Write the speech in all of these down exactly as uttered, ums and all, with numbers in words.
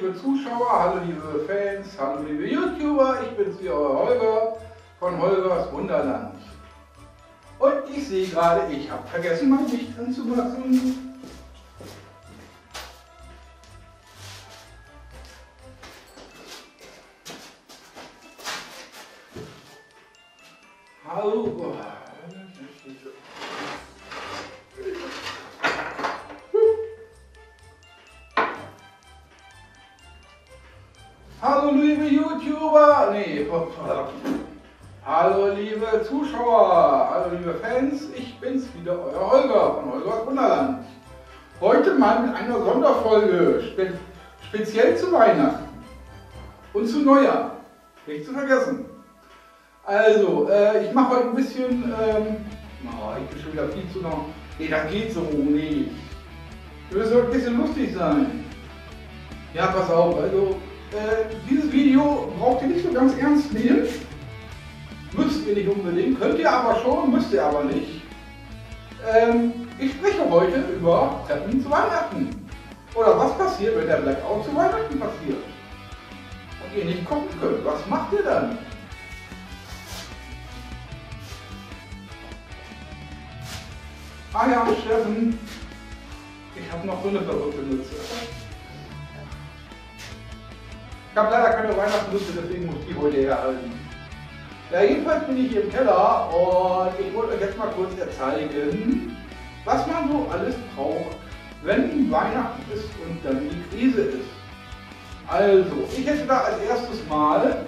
liebe Zuschauer, hallo liebe Fans, hallo liebe YouTuber, ich bin's, ihr Holger von Holgers Wunderland. Und ich sehe gerade, ich habe vergessen, mein Licht anzumachen. Hallo. Hallo liebe YouTuber, nee, hallo liebe Zuschauer, hallo liebe Fans, ich bin's wieder, euer Holger von Holgers Wunderland. Heute mal mit einer Sonderfolge, spe speziell zu Weihnachten und zu Neujahr, nicht zu vergessen. Also, äh, ich mache heute ein bisschen, ähm, oh, ich bin schon wieder viel zu noch, nee, das geht so, nee, wir müssen heute ein bisschen lustig sein. Ja, pass auf, also. Äh, dieses Video braucht ihr nicht so ganz ernst nehmen, müsst ihr nicht unbedingt, könnt ihr aber schon, müsst ihr aber nicht. Ähm, ich spreche heute über Treppen zu Weihnachten. Oder was passiert, wenn der Blackout zu Weihnachten passiert und ihr nicht gucken könnt, was macht ihr dann? Ah ja, Steffen, ich habe noch so eine verrückte Mütze. Ich habe leider keine Weihnachtsmütze, deswegen muss ich die heute herhalten. Ja, jedenfalls bin ich hier im Keller und ich wollte euch jetzt mal kurz erzeigen, was man so alles braucht, wenn Weihnachten ist und dann die Krise ist. Also, ich hätte da als erstes mal,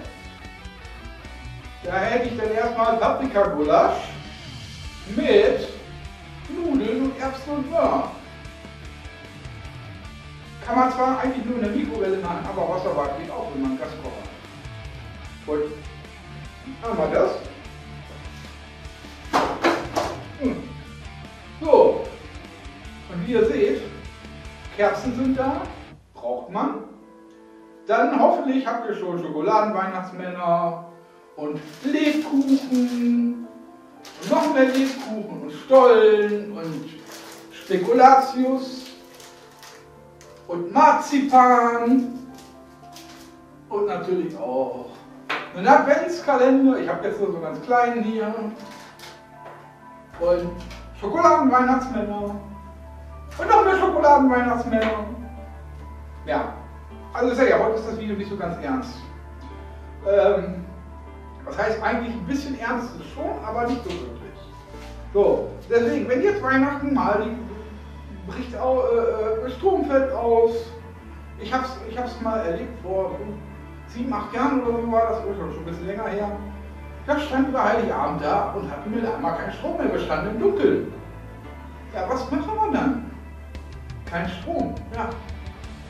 da hätte ich dann erstmal Paprikagulasch mit Nudeln und Erbsen und Wurst. Kann man zwar eigentlich nur in der Mikrowelle machen, aber Wasserbad geht auch, wenn man Gaskocher hat. Gut, machen wir das. So, und wie ihr seht, Kerzen sind da, braucht man. Dann hoffentlich habt ihr schon Schokoladenweihnachtsmänner und Lebkuchen und noch mehr Lebkuchen und Stollen und Spekulatius. Und Marzipan und natürlich auch einen Adventskalender, ich habe jetzt nur so einen ganz kleinen hier, und Schokoladenweihnachtsmänner und noch mehr Schokoladenweihnachtsmänner. Ja, also sehr, ja, heute ist das Video nicht so ganz ernst. Ähm, das heißt eigentlich ein bisschen ernst ist schon, aber nicht so wirklich. So, deswegen, wenn jetzt Weihnachten mal die bricht auch, äh, Strom fällt aus. Ich habe es ich hab's mal erlebt vor sieben, acht Jahren oder so war das, schon ein bisschen länger her. Da standen wir Heiligabend da und hatten wir da mal keinen Strom mehr, wir standen im Dunkeln. Ja, was machen wir dann? Kein Strom, ja.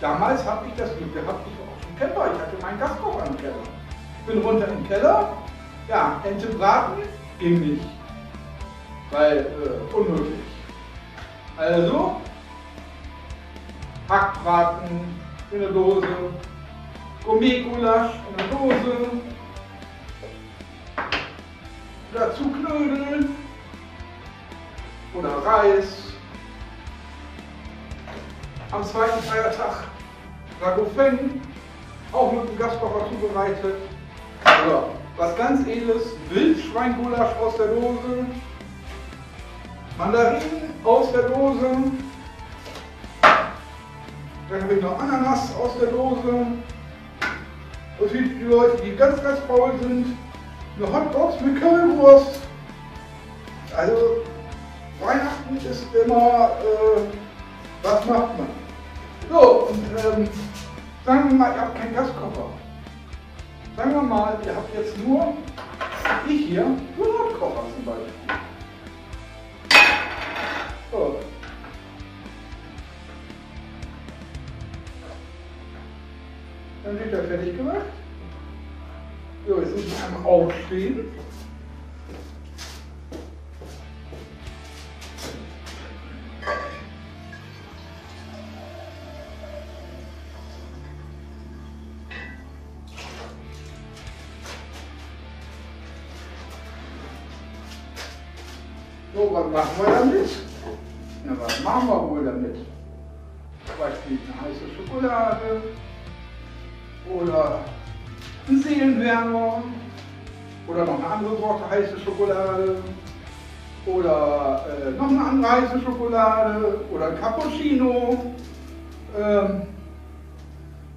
Damals habe ich das Glück gehabt, ich war auch schon Camper, ich hatte meinen Gaskocher im Keller. Ich bin runter im Keller, ja, Ente braten ging nicht, weil äh, unmöglich. Also, Hackbraten in der Dose, Gourmet-Gulasch in der Dose, dazu Knödel oder Reis. Am zweiten Feiertag Ragoufen, auch mit dem Gaskocher zubereitet. Oder was ganz Edles, Wildschweingulasch aus der Dose. Mandarinen aus der Dose, dann habe ich noch Ananas aus der Dose, und für die Leute, die ganz, ganz faul sind, eine Hotbox mit Currywurst. Also Weihnachten ist immer, äh, was macht man? So, und ähm, sagen wir mal, ihr habt keinen Gaskocher. Sagen wir mal, ihr habt jetzt nur, ich hier, nur Hotkocher zum Beispiel. So. Dann wird er fertig gemacht. So, jetzt muss ich einmal aufstehen. So, was machen wir damit? Na, was machen wir wohl damit? Zum Beispiel eine heiße Schokolade, oder ein Seelenwärmer oder noch eine andere Sorte heiße Schokolade oder äh, noch eine andere heiße Schokolade oder ein Cappuccino. Ähm,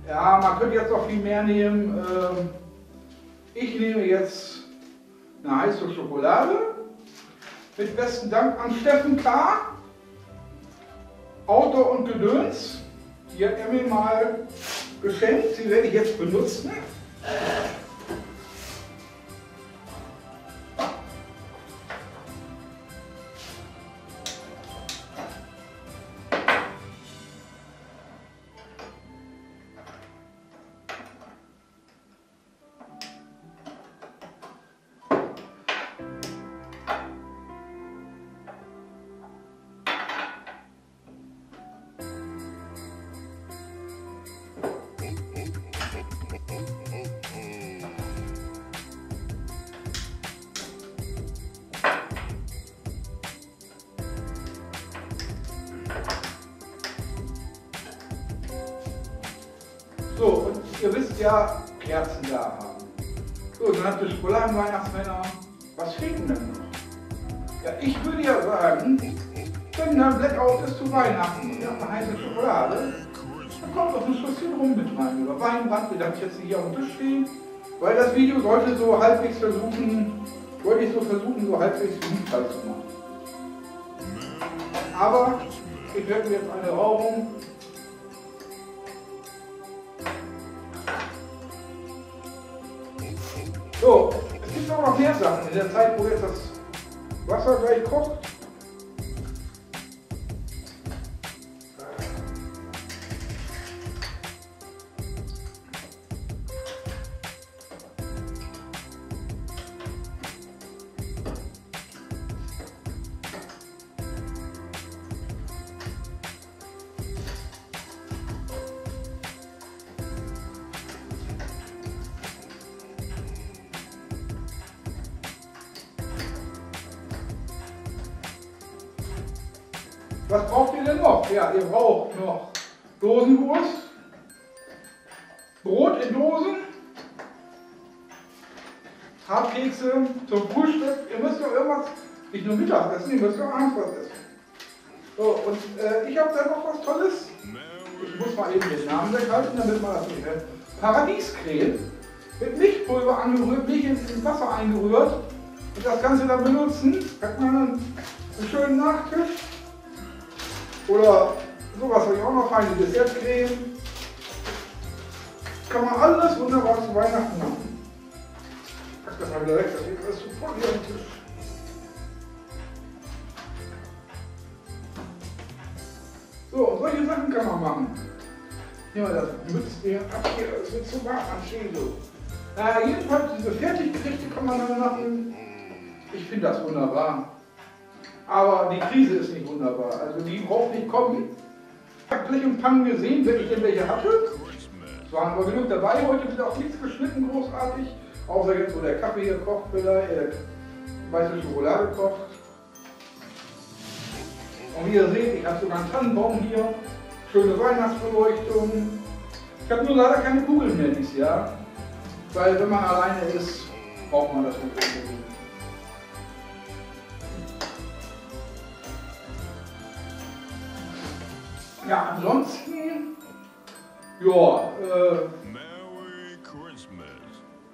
ja, man könnte jetzt auch viel mehr nehmen. Ähm, ich nehme jetzt eine heiße Schokolade. Mit besten Dank an Steffen K., Outdoor und Gedöns. Die hat er mir mal geschenkt. Sie werde ich jetzt benutzen. So, und ihr wisst ja, Kerzen da haben. So, dann habt ihr Schokoladenweihnachtsmänner. Was fehlt denn noch? Ja, ich würde ja sagen, wenn dann Blackout ist zu Weihnachten und ihr habt eine heiße Schokolade, dann kommt doch ein Schußchen rum mit rein. Oder Weinbrand, wir lassen jetzt nicht hier auf dem Tisch stehen. Weil das Video sollte so halbwegs versuchen, wollte ich so versuchen, so halbwegs Jugendfall zu machen. Aber ich werde mir jetzt eine Rauchung. So, es gibt auch noch mehr Sachen in der Zeit, wo jetzt das Wasser gleich kocht. Was braucht ihr denn noch? Ja, ihr braucht noch Dosenwurst, Brot in Dosen, Hartkekse zum Frühstück. Ihr müsst doch irgendwas, nicht nur Mittag essen, ihr müsst doch abends was essen. So, und äh, ich habe da noch was Tolles. Ich muss mal eben den Namen weghalten, damit man das nicht hört. Paradiescreme mit Milchpulver angerührt, Milch in Wasser eingerührt und das Ganze dann benutzen. Hat man einen, einen schönen Nachtisch. Oder sowas habe ich auch noch, feine Dessertcreme. Kann man alles wunderbar zu Weihnachten machen. Ich pack das mal wieder weg, das geht alles sofort hier am Tisch. So, und solche Sachen kann man machen. Nehmen wir das Mützchen ab hier, das wird zu warm anstehen so. Äh, jedenfalls diese Fertiggerichte kann man dann machen. Ich finde das wunderbar. Aber die Krise ist nicht wunderbar, also die braucht nicht kommen. Ich habe gleich und Pang gesehen, wenn ich denn welche hatte. Es waren aber genug dabei, heute wird auch nichts geschnitten großartig. Außer jetzt, wo der Kaffee hier kocht vielleicht, äh, weiße Schokolade kocht. Und wie ihr seht, ich habe sogar einen Tannenbaum hier. Schöne Weihnachtsbeleuchtung. Ich habe nur leider keine Kugeln mehr dieses Jahr. Weil wenn man alleine ist, braucht man das mit Kugeln. Ja, ansonsten, ja, äh,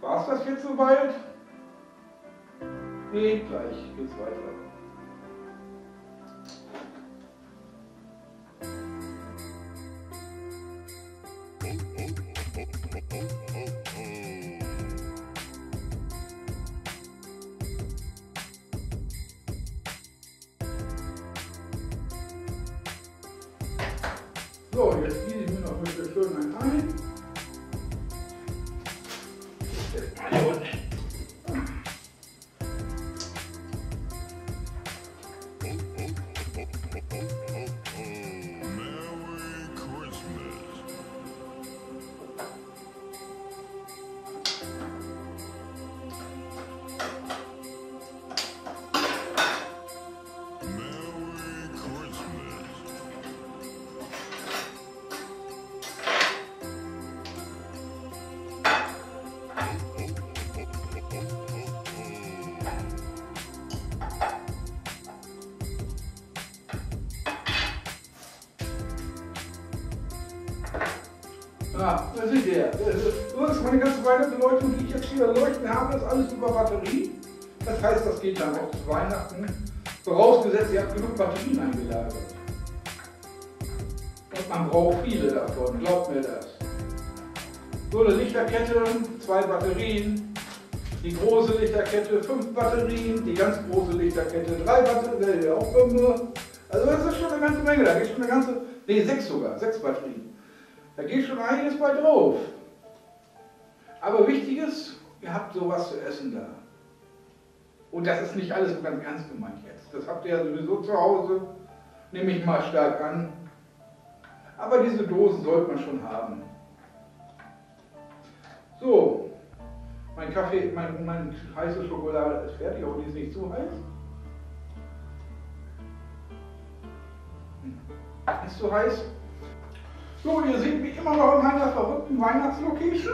war es das jetzt soweit? Nee, gleich geht's weiter. So, jetzt gieße ich mir noch bitte schön ein ein. Na, das ist der. So ist meine ganze Weihnachtsbeleuchtung, die ich jetzt hier leuchten habe, ist alles über Batterie. Das heißt, das geht dann auch bis Weihnachten. Vorausgesetzt, ihr habt genug Batterien eingelagert. Und man braucht viele davon, glaubt mir das. So eine Lichterkette, zwei Batterien. Die große Lichterkette, fünf Batterien. Die ganz große Lichterkette, drei Batterien, auch fünf. Also das ist schon eine ganze Menge, da geht schon eine ganze, nee, sechs sogar, sechs Batterien. Da geht schon einiges bei drauf. Aber wichtig ist, ihr habt sowas zu essen da. Und das ist nicht alles so ganz ernst gemeint jetzt. Das habt ihr ja sowieso zu Hause, nehme ich mal stark an. Aber diese Dosen sollte man schon haben. So, mein Kaffee, mein, mein heiße Schokolade ist fertig, aber die ist nicht zu heiß. Ist so heiß. So, ihr seht mich immer noch in meiner verrückten Weihnachtslocation.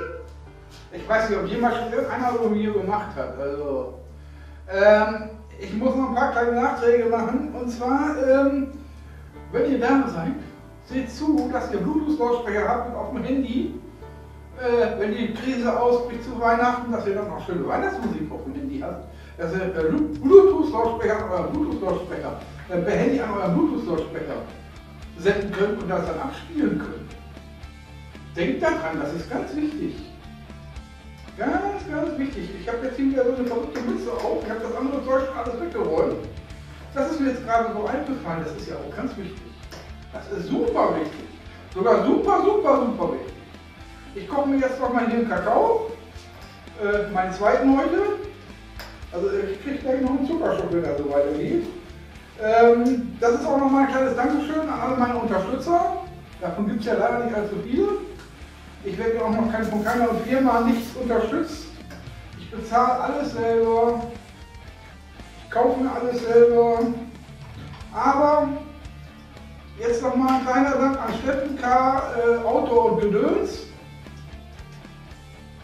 Ich weiß nicht, ob jemand schon irgendeiner so hier gemacht hat. Also, ähm, ich muss noch ein paar kleine Nachträge machen. Und zwar, ähm, wenn ihr da seid, seht zu, dass ihr Bluetooth-Lautsprecher habt auf dem Handy. Äh, wenn die Krise ausbricht zu Weihnachten, dass ihr dann noch schöne Weihnachtsmusik auf dem Handy habt. Dass ihr äh, Bluetooth-Lautsprecher an euren Bluetooth-Lautsprecher, äh, per Handy an euren Bluetooth-Lautsprecher senden können und das dann abspielen können. Denkt daran, das ist ganz wichtig. Ganz, ganz wichtig. Ich habe jetzt hier wieder so eine verrückte Mütze auf. Ich habe das andere Zeug schon alles weggeräumt. Das ist mir jetzt gerade so eingefallen. Das ist ja auch ganz wichtig. Das ist super wichtig. Sogar super, super, super wichtig. Ich koche mir jetzt nochmal hier einen Kakao. Äh, meinen zweiten heute. Also ich kriege gleich noch einen Zuckerschock, wenn das so weitergeht. Ähm, das ist auch nochmal ein kleines Dankeschön an alle meine Unterstützer. Davon gibt es ja leider nicht allzu viele. Ich werde auch noch kein, von keiner Firma nichts unterstützt. Ich bezahle alles selber. Ich kaufe mir alles selber. Aber jetzt nochmal ein kleiner Dank an Steffen K., äh, Outdoor und Gedöns.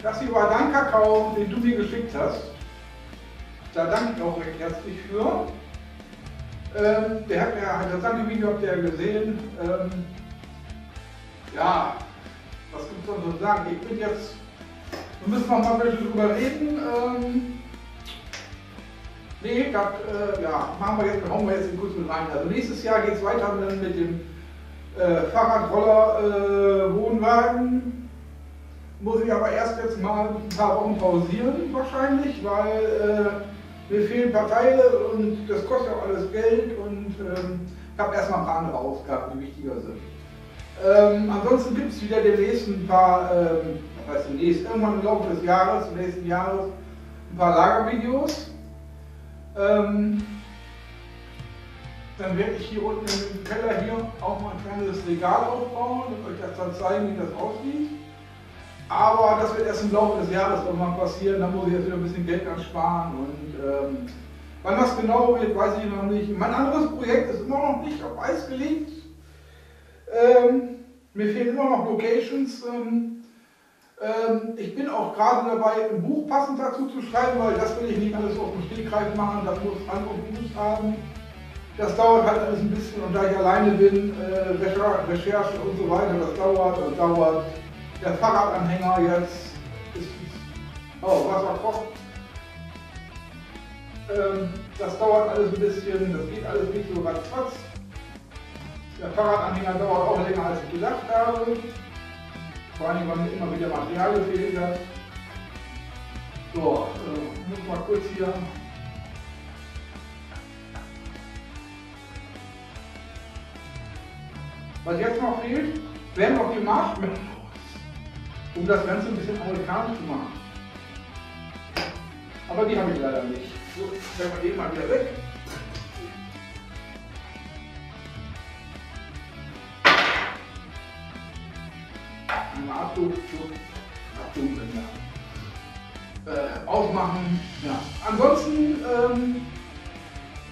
Das hier war dein Kakao, den du mir geschickt hast. Da danke ich auch recht herzlich für. Ähm, der hat ja das andere Video habt ihr ja gesehen. Ähm, ja, was gibt es noch zu sagen? Ich bin jetzt, wir müssen noch mal ein bisschen drüber reden. Ähm, nee, das äh, ja, machen wir jetzt, hauen wir jetzt kurz mit rein. Also nächstes Jahr geht es weiter mit, mit dem äh, Fahrradroller äh, Wohnwagen. Muss ich aber erst jetzt mal ein paar Wochen pausieren wahrscheinlich, weil äh, mir fehlen ein paar Teile und das kostet auch alles Geld und ähm, ich habe erstmal ein paar andere Ausgaben, die wichtiger sind. Ähm, ansonsten gibt es wieder demnächst ein paar, ähm, was heißt demnächst, irgendwann im Laufe des Jahres, im nächsten Jahres, ein paar Lagervideos. Ähm, dann werde ich hier unten im Keller hier auch mal ein kleines Regal aufbauen und euch das dann zeigen, wie das aussieht. Aber das wird erst im Laufe des Jahres irgendwann passieren, da muss ich jetzt wieder ein bisschen Geld ansparen und ähm, wann das genau wird, weiß ich noch nicht. Mein anderes Projekt ist immer noch nicht auf Eis gelegt. Ähm, mir fehlen immer noch Locations. Ähm, ähm, ich bin auch gerade dabei, ein Buch passend dazu zu schreiben, weil das will ich nicht alles auf dem Stegreif machen, das muss andere Buch haben. Das dauert halt alles ein bisschen und da ich alleine bin, äh, Recherche und so weiter, das dauert und dauert. Der Fahrradanhänger jetzt ist, oh, Wasser kocht. Ähm, das dauert alles ein bisschen, das geht alles nicht so ratzfatz. Der Fahrradanhänger dauert auch länger, als ich gedacht habe. Vor allem, weil mir immer wieder Material gefehlt hat. So, äh, muss mal kurz hier. Was jetzt noch fehlt, werden noch die Marshmallows. Um das Ganze ein bisschen amerikanisch zu machen. Aber die habe ich leider nicht. So, stellen wir den mal wieder weg. Einmal Achtung, Achtung, äh, aufmachen. Ja. Ansonsten, ähm,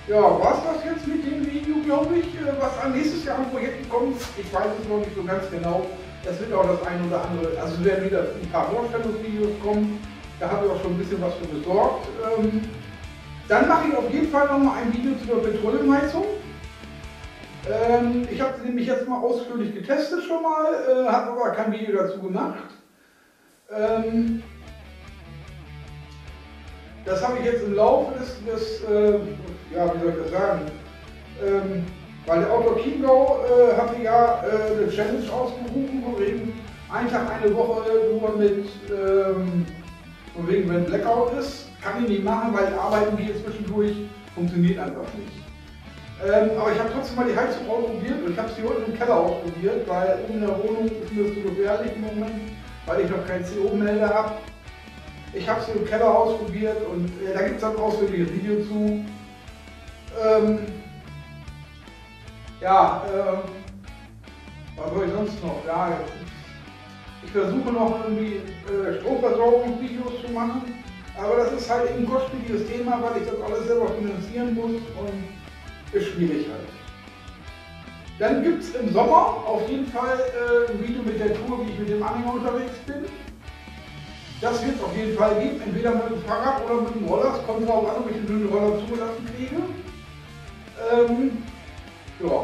ja, war es das jetzt mit dem Video, glaube ich, was an nächstes Jahr an Projekten kommt. Ich weiß es noch nicht so ganz genau. Es wird auch das ein oder andere, also es werden wieder ein paar Vorstellungsvideos kommen, da habe ich auch schon ein bisschen was für besorgt. Ähm, dann mache ich auf jeden Fall nochmal ein Video zur Petroleumheizung. Ähm, ich habe sie nämlich jetzt mal ausführlich getestet schon mal, äh, habe aber kein Video dazu gemacht. Ähm, das habe ich jetzt im Laufe des, des äh, ja, wie soll ich das sagen, ähm, weil der Outdoor Kingau äh, hatte ja äh, eine Challenge ausgerufen, wo eben einen Tag, eine Woche nur mit, ähm, von wegen, wenn Blackout ist, kann ich nicht machen, weil arbeiten geht zwischendurch, funktioniert einfach nicht. Ähm, aber ich habe trotzdem mal die Heizung ausprobiert und ich habe sie unten im Keller ausprobiert, weil in der Wohnung ist mir das so gefährlich im Moment, weil ich noch keinen C O-Melder habe. Ich habe sie im Keller ausprobiert und äh, da gibt es dann auch so ein Video zu. Ähm, ja, äh, was soll ich sonst noch? Ja, ich versuche noch irgendwie äh, Stromversorgungsvideos zu machen, aber das ist halt eben ein kostspieliges Thema, weil ich das alles selber finanzieren muss und ist schwierig halt. Dann gibt es im Sommer auf jeden Fall äh, ein Video mit der Tour, wie ich mit dem Anhänger unterwegs bin. Das wird es auf jeden Fall geben, entweder mit dem Fahrrad oder mit dem Roller. Es kommt darauf an, ob ich einen dünnen Roller zugelassen kriege. Ähm, ja.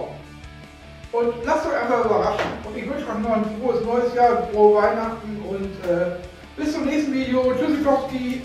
Und lasst euch einfach überraschen. Und ich wünsche euch noch ein frohes neues Jahr, frohe Weihnachten und äh, bis zum nächsten Video. Tschüssikowski!